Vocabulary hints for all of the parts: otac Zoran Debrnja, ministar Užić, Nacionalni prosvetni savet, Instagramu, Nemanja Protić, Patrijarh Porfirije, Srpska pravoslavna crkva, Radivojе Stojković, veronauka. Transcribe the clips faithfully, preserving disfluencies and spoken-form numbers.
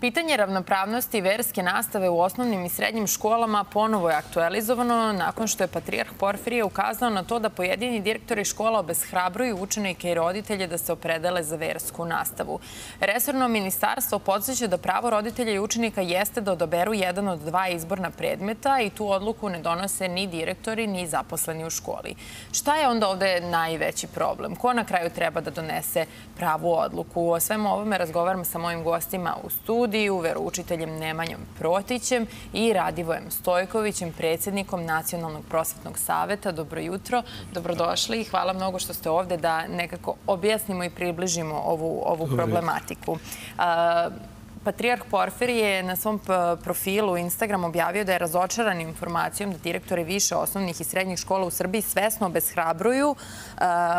Pitanje ravnopravnosti verske nastave u osnovnim i srednjim školama ponovo je aktualizovano nakon što je Patrijarh Porfirije ukazao na to da pojedini direktori škola obeshrabruju učenike i roditelje da se opredele za versku nastavu. Resorno ministarstvo podsjeća da pravo roditelja i učenika jeste da odaberu jedan od dva izborna predmeta i tu odluku ne donose ni direktori ni zaposleni u školi. Šta je onda ovde najveći problem? Ko na kraju treba da donese pravu odluku? O svemu ovome razgovaram sa mojim gostima u studiju, veroučiteljem Nemanjom Protićem i Radivojem Stojkovićem, predsjednikom Nacionalnog prosvetnog saveta. Dobro jutro, dobrodošli i hvala mnogo što ste ovde da nekako objasnimo i približimo ovu, ovu problematiku. Patrijarh Porfirije je na svom profilu Instagram objavio da je razočaran informacijom da direktori više osnovnih i srednjih škola u Srbiji svesno obeshrabruju,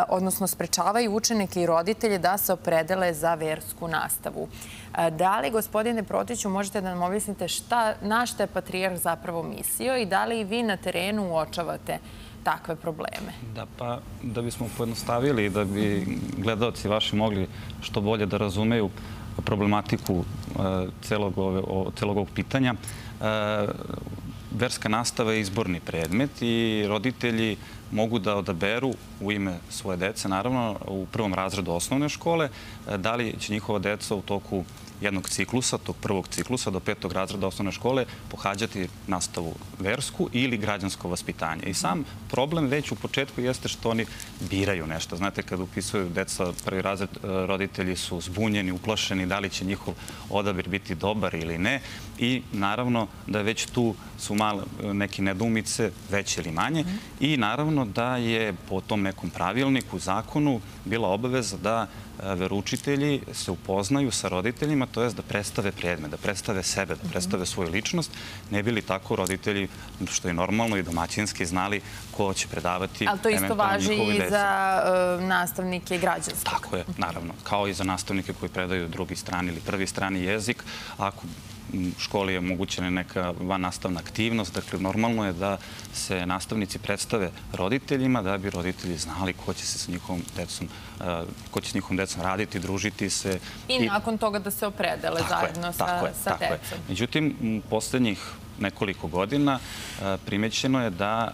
odnosno sprečavaju učenike i roditelje da se opredele za versku nastavu. Da li, gospodine Protiću, možete da nam objasnite na šta je Patrijarh zapravo mislio i da li vi na terenu uočavate takve probleme? Da, pa da bismo pojednostavili i da bi gledaoci vaši mogli što bolje da razumeju problematiku celog ovog pitanja, verska nastava je izborni predmet i roditelji mogu da odaberu u ime svoje dece, naravno, u prvom razredu osnovne škole, da li će njihova deca u toku jednog ciklusa, tog prvog ciklusa do petog razreda osnovne škole, pohađati nastavu versku ili građansko vaspitanje. I sam problem već u početku jeste što oni biraju nešto. Znate, kad upisuju deca prvi razred, roditelji su zbunjeni, uplašeni, da li će njihov odabir biti dobar ili ne. I naravno da već tu su male neke nedoumice, veće ili manje. I naravno da je po tom nekom pravilniku, zakonu, bila obaveza da veroučitelji se upoznaju sa roditeljima, to je da predstave predmet, da predstave sebe, da predstave svoju ličnost, ne bili tako roditelji, što je normalno i domaćinski, znali ko će predavati. Ali to isto važi i za nastavnike građanskog. Tako je, naravno. Kao i za nastavnike koji predaju drugi strani ili prvi strani jezik. Ako u školi je omogućena neka vannastavna aktivnost, dakle normalno je da se nastavnici predstave roditeljima, da bi roditelji znali ko će se s njihovom decom, ko će s njihovom decom raditi, družiti se. I nakon toga da se opredele zajedno sa decom. Međutim, u posljednjih nekoliko godina primećeno je da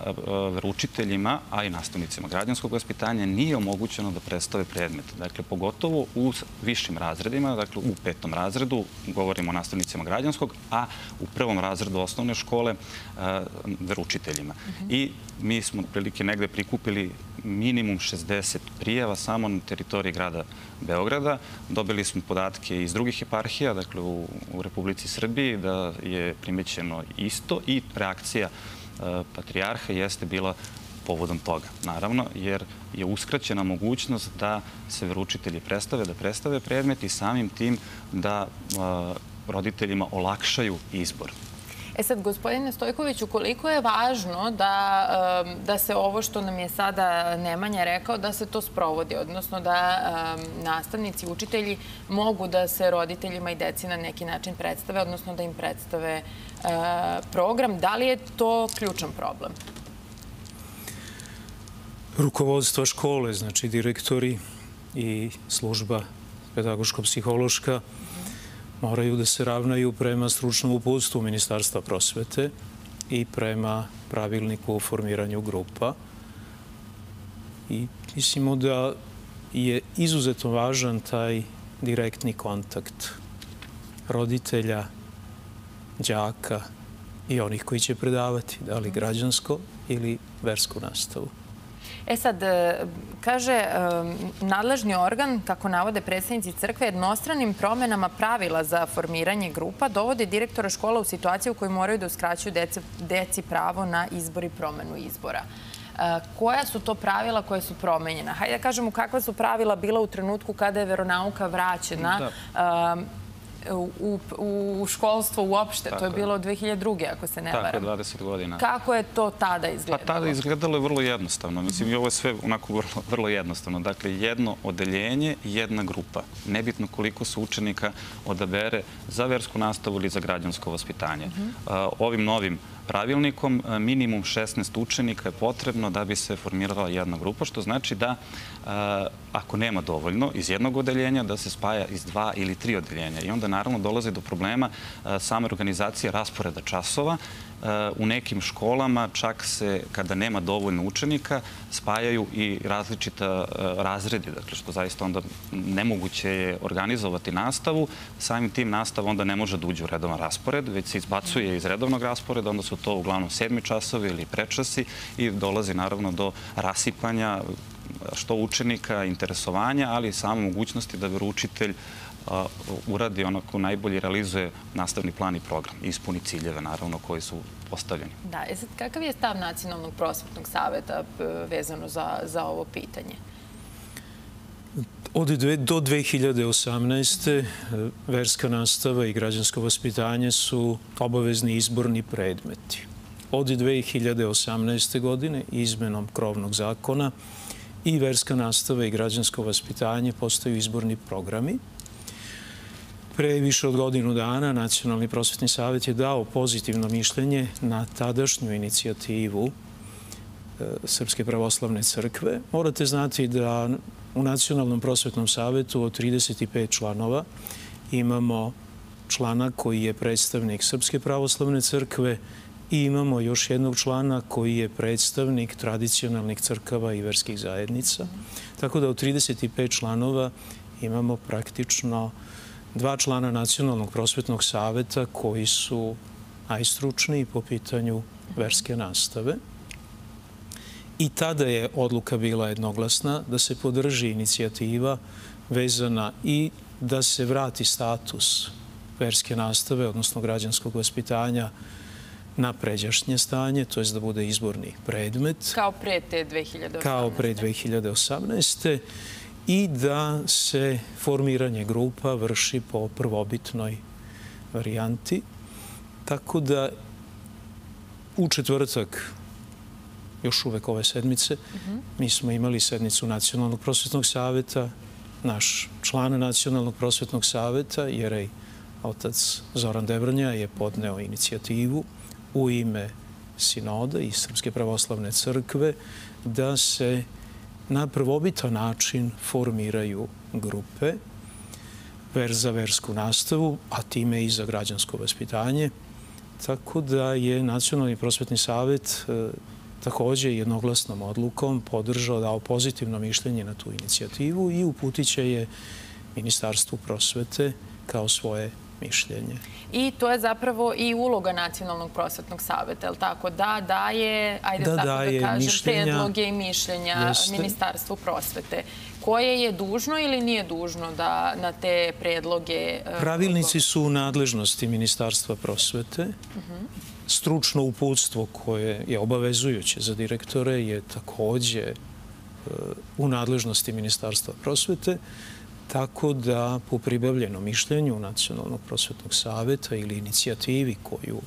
veroučiteljima, a i nastavnicima građanskog vaspitanja, nije omogućeno da predstave predmet. Dakle, pogotovo u višim razredima, dakle u petom razredu, govorimo o nastavnicima građanskog, a u prvom razredu osnovne škole veroučiteljima. I mi smo otprilike negde prikupili minimum šezdeset prijava samo na teritoriji grada Beograda. Dobili smo podatke iz drugih eparhija, dakle u Republici Srbiji, da je primećeno isto i reakcija Patrijarha jeste bila povodom toga, naravno, jer je uskraćena mogućnost da se veroučitelji predstave, da predstave predmet i samim tim da roditeljima olakšaju izbor. E sad, gospodine Stojkoviću, koliko je važno da, da se ovo što nam je sada Nemanja rekao, da se to sprovodi, odnosno da um, nastavnici, učitelji mogu da se roditeljima i deci na neki način predstave, odnosno da im predstave uh, program. Da li je to ključan problem? Rukovodstvo škole, znači direktori i služba pedagoško-psihološka, moraju da se ravnaju prema stručnom uputstvu Ministarstva prosvete i prema pravilniku o formiranju grupa. I mislimo da je izuzetno važan taj direktni kontakt roditelja, đaka i onih koji će predavati, da li građansko ili versku nastavu. E sad, kaže, nadležni organ, kako navode predstavnici crkve, jednostranim promenama pravila za formiranje grupa dovode direktora škola u situaciju u kojoj moraju da uskraćuju deci pravo na izbor i promenu izbora. Koja su to pravila koje su promenjena? Hajde da kažemo kakva su pravila bila u trenutku kada je veronauka vraćena u školstvo uopšte. To je bilo od dve hiljade druge, ako se ne varam. Tako, dvadeset godina. Kako je to tada izgledalo? Pa tada izgledalo je vrlo jednostavno. Mislim, i ovo je sve onako vrlo jednostavno. Dakle, jedno odeljenje i jedna grupa. Nebitno koliko se učenika odabere za versku nastavu ili za građansko vaspitanje. Ovim novim pravilnikom minimum šesnaest učenika je potrebno da bi se formirala jedna grupa, što znači da ako nema dovoljno iz jednog odeljenja, da se spaja iz dva ili tri odeljenja. I onda naravno naravno dolaze do problema same organizacije rasporeda časova. U nekim školama čak se, kada nema dovoljno učenika, spajaju i različita razredi, dakle što zaista onda nemoguće je organizovati nastavu. Samim tim nastava onda ne može da uđe u redovan raspored, već se izbacuje iz redovnog rasporeda, onda su to uglavnom sedmi časovi ili prečasi i dolazi naravno do rasipanja što učenika, interesovanja, ali i samo mogućnosti da veroučitelj uradi onako najbolje, realizuje nastavni plan i program i ispuni ciljeve, naravno, koji su postavljeni. Da, e sad, kakav je stav Nacionalnog prosvetnog saveta vezano za, za ovo pitanje? Od do dve hiljade osamnaeste. verska nastava i građansko vaspitanje su obavezni izborni predmeti. Od dve hiljade osamnaeste. godine, izmenom krovnog zakona, i verska nastava i građansko vaspitanje postaju izborni programi. Pre više od godinu dana Nacionalni prosvetni savet je dao pozitivno mišljenje na tadašnju inicijativu Srpske pravoslavne crkve. Morate znati da u Nacionalnom prosvetnom savetu od trideset pet članova imamo člana koji je predstavnik Srpske pravoslavne crkve i imamo još jednog člana koji je predstavnik tradicionalnih crkava i verskih zajednica. Tako da u trideset pet članova imamo praktično dva člana Nacionalnog prosvetnog saveta koji su najstručniji po pitanju verske nastave. I tada je odluka bila jednoglasna da se podrži inicijativa vezana i da se vrati status verske nastave, odnosno građanskog vaspitanja, na pređašnje stanje, to je da bude izborni predmet. Kao pre te dve hiljade osamnaeste. Kao pre dve hiljade osamnaeste. I da se formiranje grupa vrši po prvobitnoj varijanti. Tako da u četvrtak, još uvek ove sedmice, uh-huh. mi smo imali sednicu Nacionalnog prosvetnog saveta. Naš član Nacionalnog prosvetnog saveta, jerej otac Zoran Debrnja, je podneo inicijativu u ime Sinoda i Srpske pravoslavne crkve da se na prvobitan način formiraju grupe za versku nastavu, a time i za građansko vaspitanje. Tako da je Nacionalni prosvetni savet također jednoglasnom odlukom podržao, dao pozitivno mišljenje na tu inicijativu i uputiće je Ministarstvu prosvete kao svoje mišljenje. I to je zapravo i uloga Nacionalnog prosvetnog saveta, tako da daje, ajde da, tako daje da kažem, predloge i mišljenja jeste. Ministarstvu prosvete, koje je dužno ili nije dužno da na te predloge... Pravilnici su u nadležnosti Ministarstva prosvete. Uh-huh. Stručno uputstvo koje je obavezujuće za direktore je također u nadležnosti Ministarstva prosvete. Tako da, po pribavljenom mišljenju Nacionalnog prosvetnog saveta ili inicijativi koju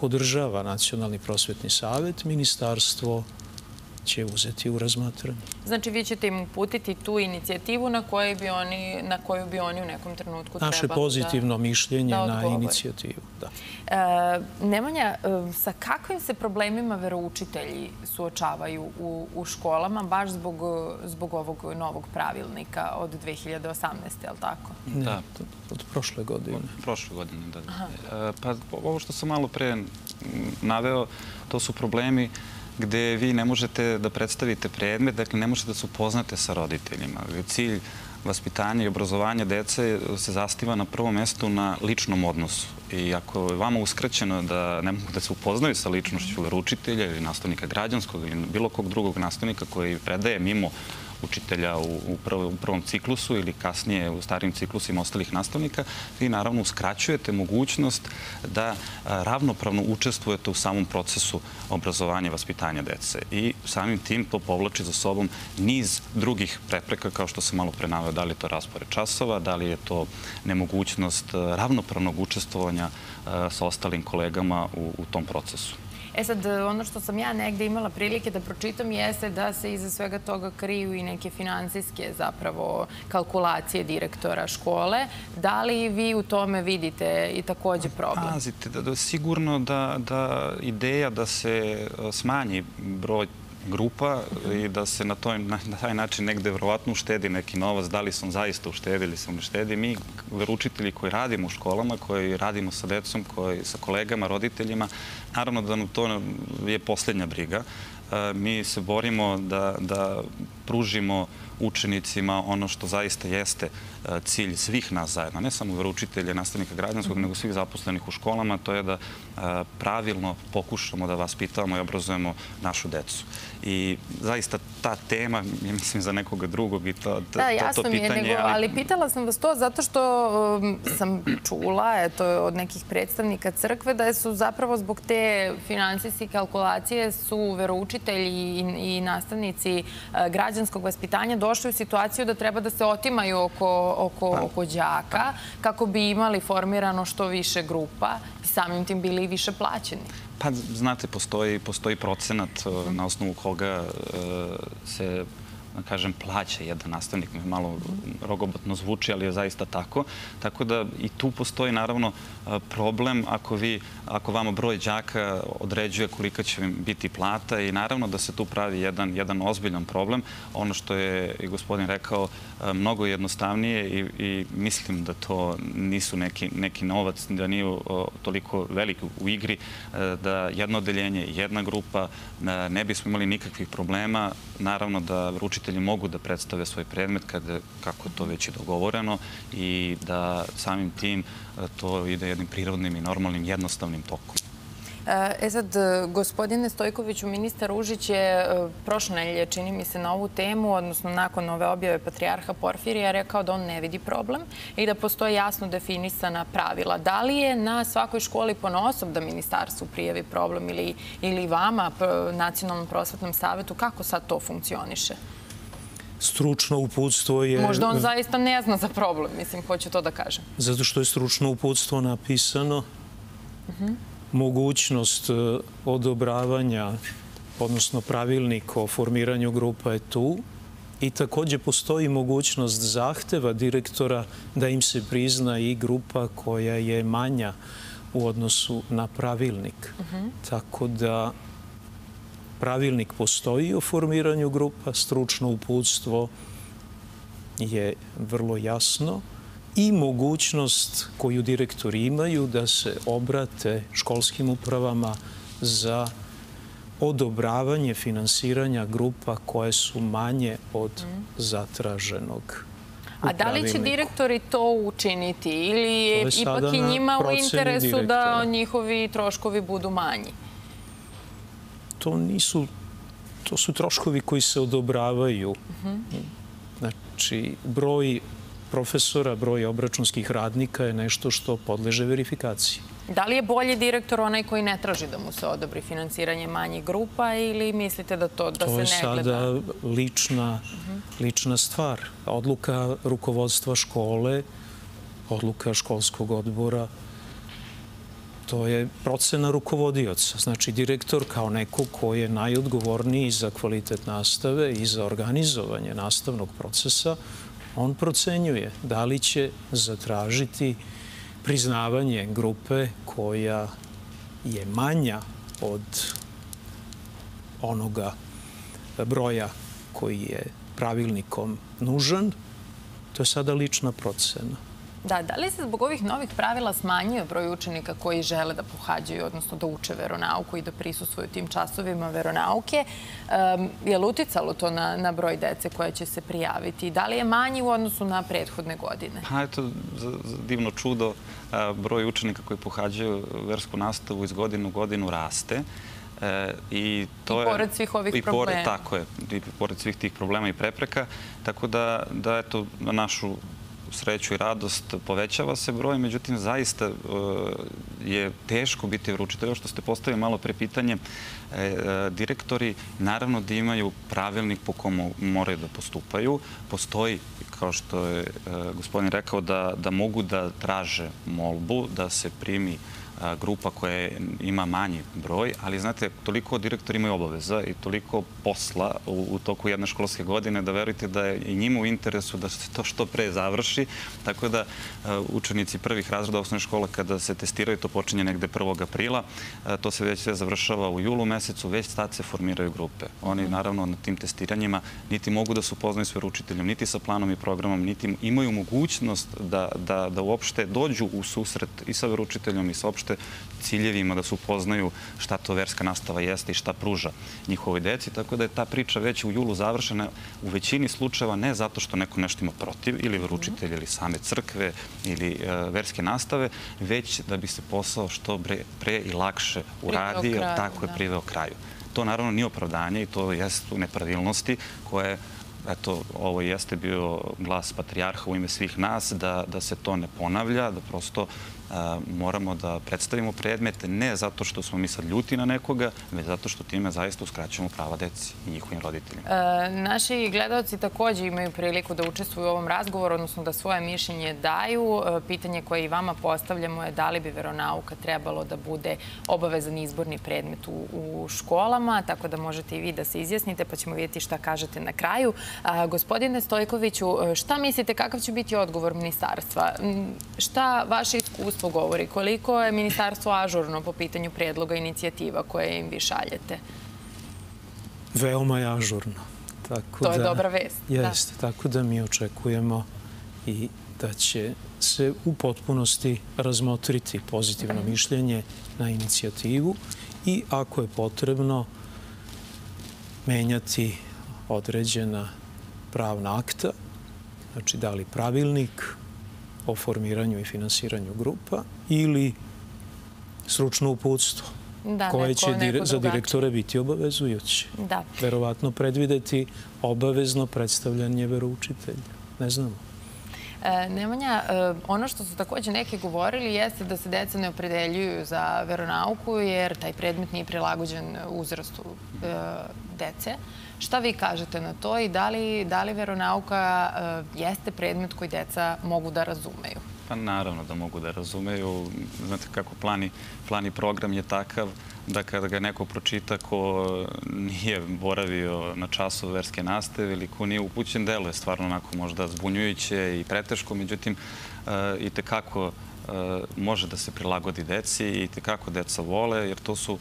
podržava Nacionalni prosvetni savet, ministarstvo će uzeti u razmatranje. Znači, vi ćete im uputiti tu inicijativu na koju bi oni, na koju bi oni u nekom trenutku trebali da odgovore. Naše pozitivno mišljenje na inicijativu. Da. E, Nemanja, sa kakvim se problemima veroučitelji suočavaju u, u školama, baš zbog, zbog ovog novog pravilnika od dve hiljade osamnaeste. je li tako? Ne, da. Od prošle godine. Od prošle godine, da. E, pa ovo što sam malo pre naveo, to su problemi gde vi ne možete da predstavite predmet, dakle ne možete da se upoznate sa roditeljima. Cilj vaspitanja i obrazovanja dece se zasniva na prvom mjestu na ličnom odnosu. I ako je vama uskraćeno da ne mogu da se upoznaju sa ličnošću veroučitelja ili nastavnika građanskog ili bilo kog drugog nastavnika koji predaje mimo učitelja u prvom ciklusu ili kasnije u starim ciklusima ostalih nastavnika, vi naravno uskraćujete mogućnost da ravnopravno učestvujete u samom procesu obrazovanja i vaspitanja dece. I samim tim to povlači za sobom niz drugih prepreka, kao što sam malo pre naveo, da li je to raspored časova, da li je to nemogućnost ravnopravnog učestvovanja sa ostalim kolegama u tom procesu. E sad, ono što sam ja negde imala prilike da pročitam jeste da se iza svega toga kriju i neke finansijske zapravo kalkulacije direktora škole. Da li vi u tome vidite i također problem? Pazite, da, da, sigurno da, da ideja da se smanji broj grupa i da se na taj način negde verovatno uštedi neki novac, da li sam zaista uštedi ili sam ne štedi. Mi, veroučitelji koji radimo u školama, koji radimo sa decom, sa kolegama, roditeljima, naravno da nam to je posljednja briga. Mi se borimo da pružimo učenicima ono što zaista jeste cilj svih nas zajedno, ne samo veroučitelja, nastavnika građanskog, nego svih zaposlenih u školama, to je da pravilno pokušamo da vaspitavamo i obrazujemo našu decu. I zaista ta tema, mislim, za nekoga drugog i to pitanje... Da, jasno mi je, ali pitala sam vas to zato što sam čula od nekih predstavnika crkve da su zapravo zbog te finansijske kalkulacije su veroučitelji i nastavnici građanskog vaspitanja došli u situaciju da treba da se otimaju oko đaka kako bi imali formirano što više grupa i samim tim bili i više plaćeni. Pa, znate, postoji procenat na osnovu koga se, da kažem, plaća jedan nastavnik. Malo rogobotno zvuči, ali je zaista tako. Tako da i tu postoji, naravno, problem ako vama broj đaka određuje kolika će vam biti plata i naravno da se tu pravi jedan ozbiljan problem. Ono što je i gospodin rekao, mnogo jednostavnije i mislim da to nisu neki novac, da nije toliko velik u igri, da jedno odeljenje, jedna grupa, ne bismo imali nikakvih problema. Naravno da učitelji mogu da predstave svoj predmet kako je to već i dogovoreno i da samim tim to ide jednim prirodnim i normalnim, jednostavnim tokom. E sad, gospodine Stojkoviću, ministar Užić je prošle nedelje, čini mi se, na ovu temu, odnosno nakon ove objave Patrijarha Porfirija, rekao da on ne vidi problem i da postoje jasno definisana pravila. Da li je na svakoj školi ponaosob da ministarstvu prijavi problem ili vama, Nacionalnom prosvetnom savetu, kako sad to funkcioniše? Stručno uputstvo je... Možda on zaista ne zna za problem, mislim, hoću to da kažem. Zato što je stručno uputstvo napisano, mogućnost odobravanja, odnosno pravilnik o formiranju grupa je tu i također postoji mogućnost zahteva direktora da im se prizna i grupa koja je manja u odnosu na pravilnik. Tako da pravilnik postoji o formiranju grupa, stručno uputstvo je vrlo jasno i mogućnost koju direktori imaju da se obrate školskim upravama za odobravanje finansiranja grupa koje su manje od zatraženog. A da li će direktori to učiniti ili je ipak i njima u interesu da njihovi troškovi budu manji? To nisu, to su troškovi koji se odobravaju. Znači, broj profesora, broj obračunskih radnika je nešto što podleže verifikaciji. Da li je bolji direktor onaj koji ne traži da mu se odobri finansiranje manjih grupa ili mislite da to da se ne gleda? To je sada lična stvar. Odluka rukovodstva škole, odluka školskog odbora, to je procena rukovodioca. Znači, direktor kao neko koji je najodgovorniji za kvalitet nastave i za organizovanje nastavnog procesa, on procenjuje da li će zatražiti priznavanje grupe koja je manja od onoga broja koji je pravilnikom nužan. To je sada lična procena. Da, da li se zbog ovih novih pravila smanjuje broj učenika koji žele da pohađaju, odnosno da uče veronauku i da prisustvuju tim časovima veronauke? Je li uticalo to na broj dece koja će se prijaviti? Da li je manji u odnosu na prethodne godine? Pa je to divno čudo. Broj učenika koji pohađaju versku nastavu iz godine u godinu raste. I pored svih ovih problema. Tako je, i pored svih tih problema i prepreka. Tako da, eto, na našu sreću i radost povećava se broj, međutim, zaista je teško biti veroučitelj. Što ste postavili malo pre pitanje, direktori naravno da imaju pravilnik po komu moraju da postupaju. Postoji, kao što je gospodin rekao, da mogu da traže molbu, da se primi grupa koja ima manji broj, ali znate, toliko direktori imaju obaveza i toliko posla u toku jedne školske godine da verujte da je i njima u interesu da se to što pre završi. Tako da učenici prvih razreda osnovne škole kada se testiraju, to počinje negde prvog aprila, to se već sve završava u julu mesecu, već tad se formiraju grupe. Oni naravno na tim testiranjima niti mogu da se upoznaju s veroučiteljem, niti sa planom i programom, niti imaju mogućnost da uopšte dođu u susret i sa veroučiteljom i sa opšte ciljevima, da se upoznaju šta to verska nastava jeste i šta pruža njihovoj deci, tako da je ta priča već u julu završena u većini slučajeva, ne zato što neko nešto ima protiv ili veroučitelj ili same crkve ili verske nastave, već da bi se posao što pre i lakše uradio, tako je priveo kraju. To naravno nije opravdanje i to jesu nepravilnosti koje, eto, ovo jeste bio glas Patrijarha u ime svih nas, da se to ne ponavlja, da prosto moramo da predstavimo predmete ne zato što smo mi sad ljuti na nekoga, već zato što time zaista uskraćujemo prava deci i njihovim roditeljima. Naši gledalci također imaju priliku da učestvuju u ovom razgovoru, odnosno da svoje mišljenje daju. Pitanje koje i vama postavljamo je da li bi veronauka trebalo da bude obavezan izborni predmet u školama, tako da možete i vi da se izjasnite, pa ćemo vidjeti šta kažete na kraju. Gospodine Stojkoviću, šta mislite, kakav će biti odgovor ministarstva? Šta vaše iskustvo govori? Koliko je ministarstvo ažurno po pitanju predloga inicijativa koje im vi šaljete? Veoma je ažurno. To je dobra vest. Jeste, tako da mi očekujemo i da će se u potpunosti razmotriti pozitivno mišljenje na inicijativu i ako je potrebno menjati određena pravna akta, znači da li pravilnik o formiranju i finansiranju grupa ili stručno uputstvo koje će za direktore biti obavezujuće. Verovatno predvideti obavezno predstavljanje veroučitelja. Ne znamo. Nemanja, ono što su također neki govorili jeste da se deca ne opredeljuju za veronauku jer taj predmet nije prilagođen uzrastu dece. Šta vi kažete na to i da li veronauka jeste predmet koji deca mogu da razumeju? Pa naravno da mogu da razumeju. Znate kako plan i program je takav da kada ga neko pročita ko nije boravio na času verske nastave ili ko nije upućen, delo je stvarno onako možda zbunjujuće i preteško, međutim i tekako može da se prilagodi deci i tekako deca vole, jer to su,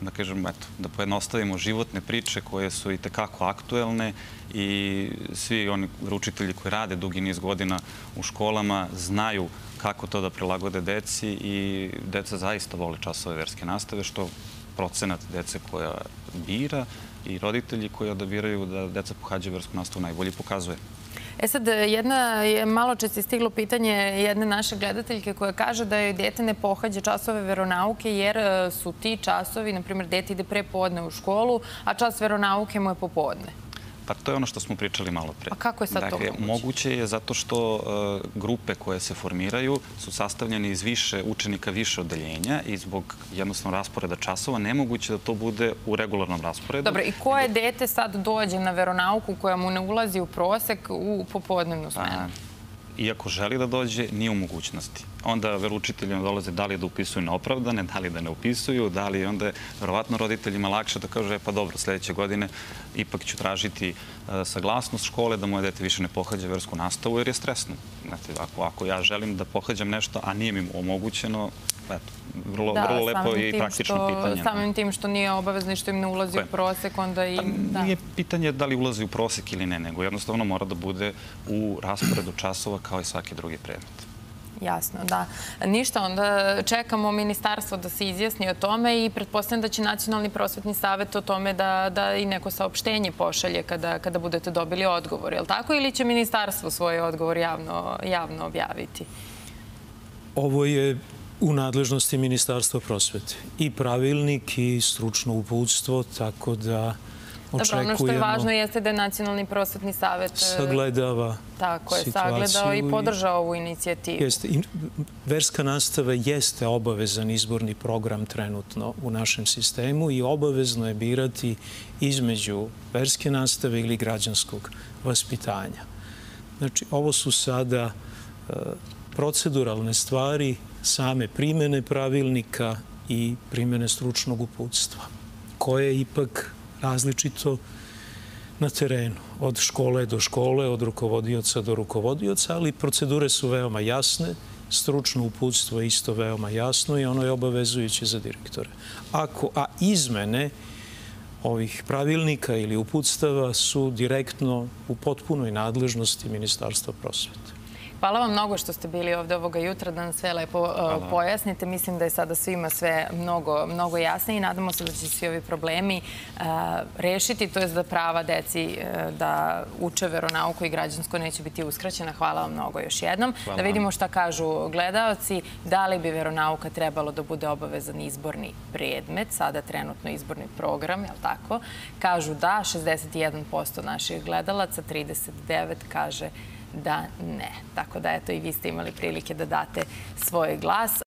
da kažem, eto, da pojednostavimo životne priče koje su i tekako aktuelne i svi oni učitelji koji rade dugi niz godina u školama znaju kako to da prilagode deci i deca zaista vole časove verske nastave, što procenat dece koja bira i roditelji koji odabiraju da deca pohađaju versku nastavu najbolje pokazuje. E sad, malo čas je stiglo pitanje jedne naše gledateljke koja kaže da joj dete ne pohađa časove veronauke jer su ti časovi, na primjer, dete ide pre podne u školu, a čas veronauke mu je popodne. Pa to je ono što smo pričali malo pre. A kako je sad to moguće? Moguće je zato što grupe koje se formiraju su sastavljene iz više učenika, više odeljenja i zbog jednostavno rasporeda časova nemoguće da to bude u regularnom rasporedu. Dobro, i koje dete sad dođe na veronauku koja mu ne ulazi u prosek u popodnevnu smenu? Iako želi da dođe, nije u mogućnosti. Onda veroučiteljima dolaze da li da upisuju neopravdane, da li da ne upisuju, da li onda je verovatno roditeljima lakše da kažu pa dobro, sljedeće godine ipak ću tražiti saglasnost škole da moje dete više ne pohađa versku nastavu jer je stresno. Ako ja želim da pohađam nešto, a nije mi omogućeno, vrlo lepo je i praktično pitanje. Samim tim što nije obavezno i što im ne ulazi u prosek, onda i... Nije pitanje da li ulazi u prosek ili ne, nego jednostavno mora da bude u rasporedu časova kao i svaki drugi predmet. Jasno, da. Ništa, onda čekamo ministarstvo da se izjasni o tome i pretpostavljam da će Nacionalni prosvetni savet o tome da i neko saopštenje pošalje kada budete dobili odgovor, je li tako? Ili će ministarstvo svoj odgovor javno objaviti? Ovo je u nadležnosti Ministarstva prosvete. I pravilnik i stručno uputstvo, tako da očekujemo... Ono što je važno jeste da je Nacionalni prosvetni savet sagledava situaciju. Sagledao i podržao ovu inicijativu. Verska nastava jeste obavezan izborni program trenutno u našem sistemu i obavezno je birati između verske nastave ili građanskog vaspitanja. Znači, ovo su sada proceduralne stvari same primjene pravilnika i primjene stručnog uputstva, koje je ipak različito na terenu, od škole do škole, od rukovodioca do rukovodioca, ali procedure su veoma jasne, stručno uputstvo je isto veoma jasno i ono je obavezujuće za direktore. Ako, a izmene ovih pravilnika ili uputstava su direktno u potpunoj nadležnosti Ministarstva prosvete. Hvala vam mnogo što ste bili ovdje ovoga jutra, da nam sve lepo pojasnite. Mislim da je sada svima sve mnogo jasnije i nadamo se da će svi ovi problemi rešiti, to je da prava deci da uče veronauku i građansko neće biti uskraćena. Hvala vam mnogo još jednom. Da vidimo šta kažu gledaoci, da li bi veronauka trebalo da bude obavezan izborni predmet, sada trenutno izborni program, je li tako? Kažu da, šezdeset jedan posto naših gledalaca, trideset devet posto kaže da ne. Tako da, eto, i vi ste imali prilike da date svoj glas.